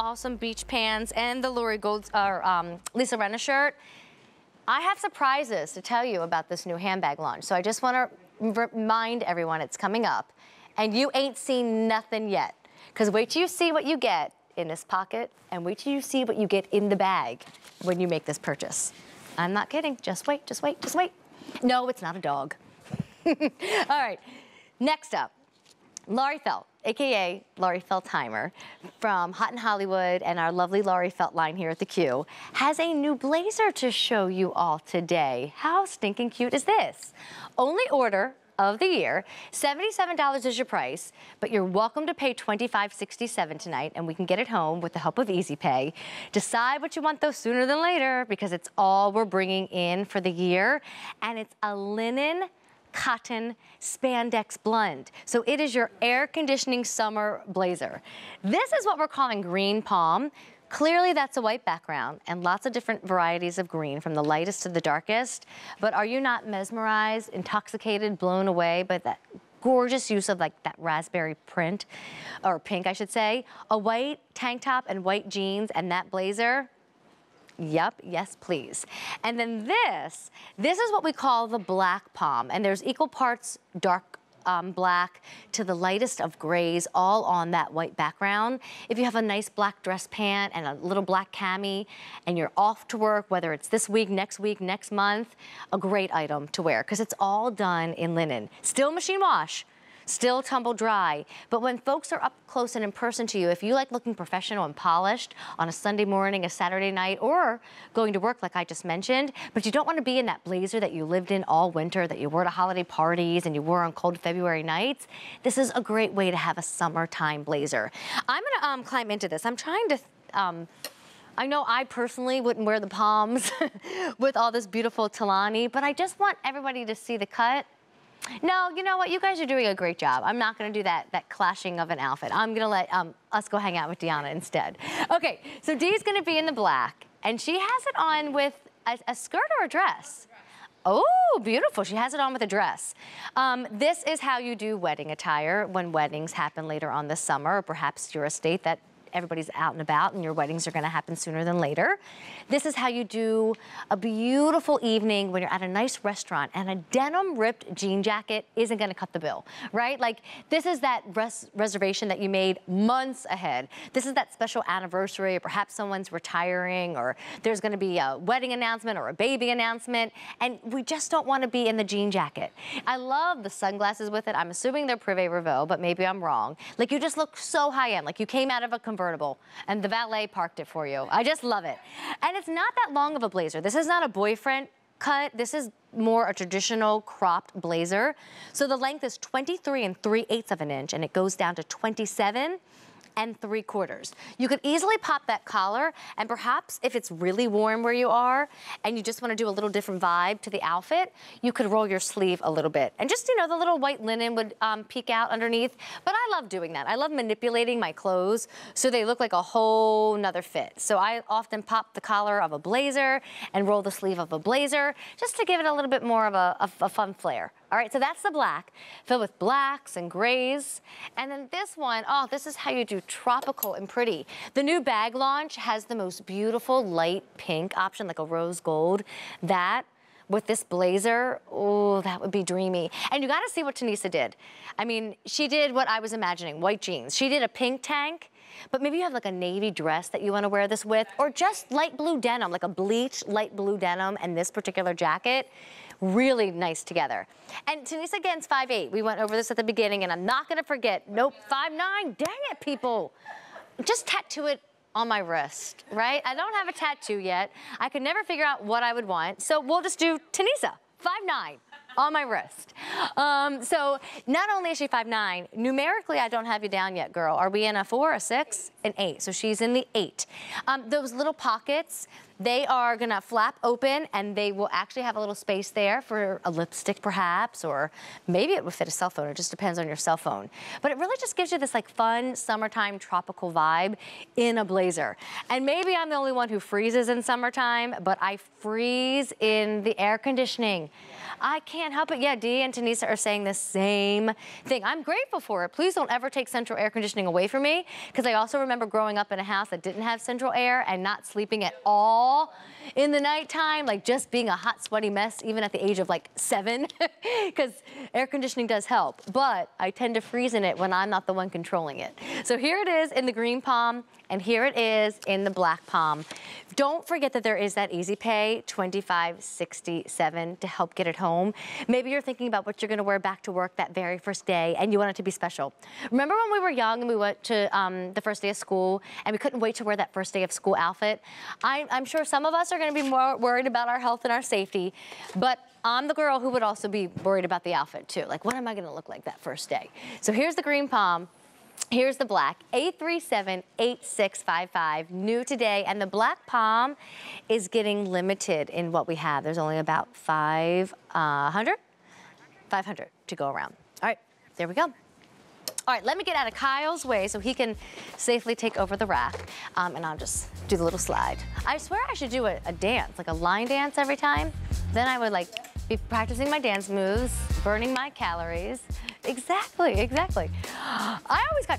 awesome beach pants and the Lori Golds, or Lisa Renner shirt. I have surprises to tell you about this new handbag launch, so I just want to remind everyone it's coming up. And you ain't seen nothing yet, because wait till you see what you get in this pocket, and wait till you see what you get in the bag when you make this purchase. I'm not kidding. Just wait, just wait, just wait. No, it's not a dog. All right, next up, Laurie Felt, AKA Laurie Feltheimer, from Hot in Hollywood and our lovely Laurie Felt line here at the Q, has a new blazer to show you all today. How stinking cute is this? Only order of the year, $77 is your price, but you're welcome to pay $25.67 tonight, and we can get it home with the help of EasyPay. Decide what you want, though, sooner than later, because it's all we're bringing in for the year, and it's a linen cotton spandex blend. So it is your air conditioning summer blazer. This is what we're calling green palm. Clearly that's a white background and lots of different varieties of green, from the lightest to the darkest. But are you not mesmerized, intoxicated, blown away by that gorgeous use of like that raspberry print, or pink I should say? A white tank top and white jeans and that blazer? Yep, yes please. And then this is what we call the black palm, and there's equal parts dark black to the lightest of grays, all on that white background. If you have a nice black dress pant and a little black cami and you're off to work, whether it's this week, next month, a great item to wear, because it's all done in linen. Still machine wash, still tumble dry, but when folks are up close and in person to you, if you like looking professional and polished on a Sunday morning, a Saturday night, or going to work like I just mentioned, but you don't want to be in that blazer that you lived in all winter, that you wore to holiday parties and you wore on cold February nights, this is a great way to have a summertime blazer. I'm going to climb into this. I'm trying to... I know I personally wouldn't wear the palms with all this beautiful Talani, but I just want everybody to see the cut. No, you know what? You guys are doing a great job. I'm not going to do that clashing of an outfit. I'm going to let us go hang out with Deanna instead. Okay, so Dee's going to be in the black, and she has it on with a skirt or a dress? Oh, beautiful. She has it on with a dress. This is how you do wedding attire when weddings happen later on this summer, or perhaps your estate that everybody's out and about and your weddings are going to happen sooner than later. This is how you do a beautiful evening when you're at a nice restaurant and a denim ripped jean jacket isn't going to cut the bill, right? Like this is that reservation that you made months ahead. This is that special anniversary, or perhaps someone's retiring, or there's going to be a wedding announcement or a baby announcement, and we just don't want to be in the jean jacket. I love the sunglasses with it. I'm assuming they're Privé Reveaux, but maybe I'm wrong. Like you just look so high end, like you came out of a convertible and the valet parked it for you. I just love it. And it's not that long of a blazer. This is not a boyfriend cut. This is more a traditional cropped blazer. So the length is 23 3/8 of an inch, and it goes down to 27 3/4. You could easily pop that collar, and perhaps if it's really warm where you are and you just want to do a little different vibe to the outfit, you could roll your sleeve a little bit. And just, you know, the little white linen would peek out underneath. But I love doing that. I love manipulating my clothes so they look like a whole nother fit. So I often pop the collar of a blazer and roll the sleeve of a blazer just to give it a little bit more of a fun flair. All right, so that's the black, filled with blacks and grays. And then this one, oh, this is how you do tropical and pretty. The new bag launch has the most beautiful light pink option, like a rose gold. That, with this blazer, oh, that would be dreamy. And you gotta see what Tanisha did. I mean, she did what I was imagining, white jeans. She did a pink tank, but maybe you have like a navy dress that you wanna wear this with, or just light blue denim, like a bleached light blue denim and this particular jacket. Really nice together. And Tanisha, again's 5'8". We went over this at the beginning, and I'm not gonna forget. Nope, 5'9". Dang it, people. Just tattoo it on my wrist, right? I don't have a tattoo yet. I could never figure out what I would want, so we'll just do Tanisha, 5'9". On my wrist. So not only is she 5'9", numerically I don't have you down yet, girl. Are we in a 4, a 6, an 8? So she's in the 8. Those little pockets, They are gonna flap open and they will actually have a little space there for a lipstick perhaps, or maybe it would fit a cell phone. It just depends on your cell phone. But it really just gives you this like fun summertime tropical vibe in a blazer. And maybe I'm the only one who freezes in summertime, but I freeze in the air conditioning. I can't help it. Yeah, Dee and Tanisha are saying the same thing. I'm grateful for it. Please don't ever take central air conditioning away from me, because I also remember growing up in a house that didn't have central air and not sleeping at all in the nighttime, like just being a hot, sweaty mess, even at the age of like 7, because air conditioning does help. But I tend to freeze in it when I'm not the one controlling it. So here it is in the green palm, and here it is in the black palm. Don't forget that there is that EasyPay $25.67 to help get it home. Maybe you're thinking about what you're gonna wear back to work that very first day and you want it to be special. Remember when we were young and we went to the first day of school and we couldn't wait to wear that first day of school outfit? I'm sure some of us are gonna be more worried about our health and our safety, but I'm the girl who would also be worried about the outfit too. Like, what am I gonna look like that first day? So here's the green palm. Here's the black, 837-8655, new today. And the black palm is getting limited in what we have. There's only about 500 to go around. All right, there we go. All right, let me get out of Kyle's way so he can safely take over the rack. And I'll just do the little slide. I swear I should do a dance, like a line dance every time. Then I would like be practicing my dance moves, burning my calories. Exactly, exactly. I always got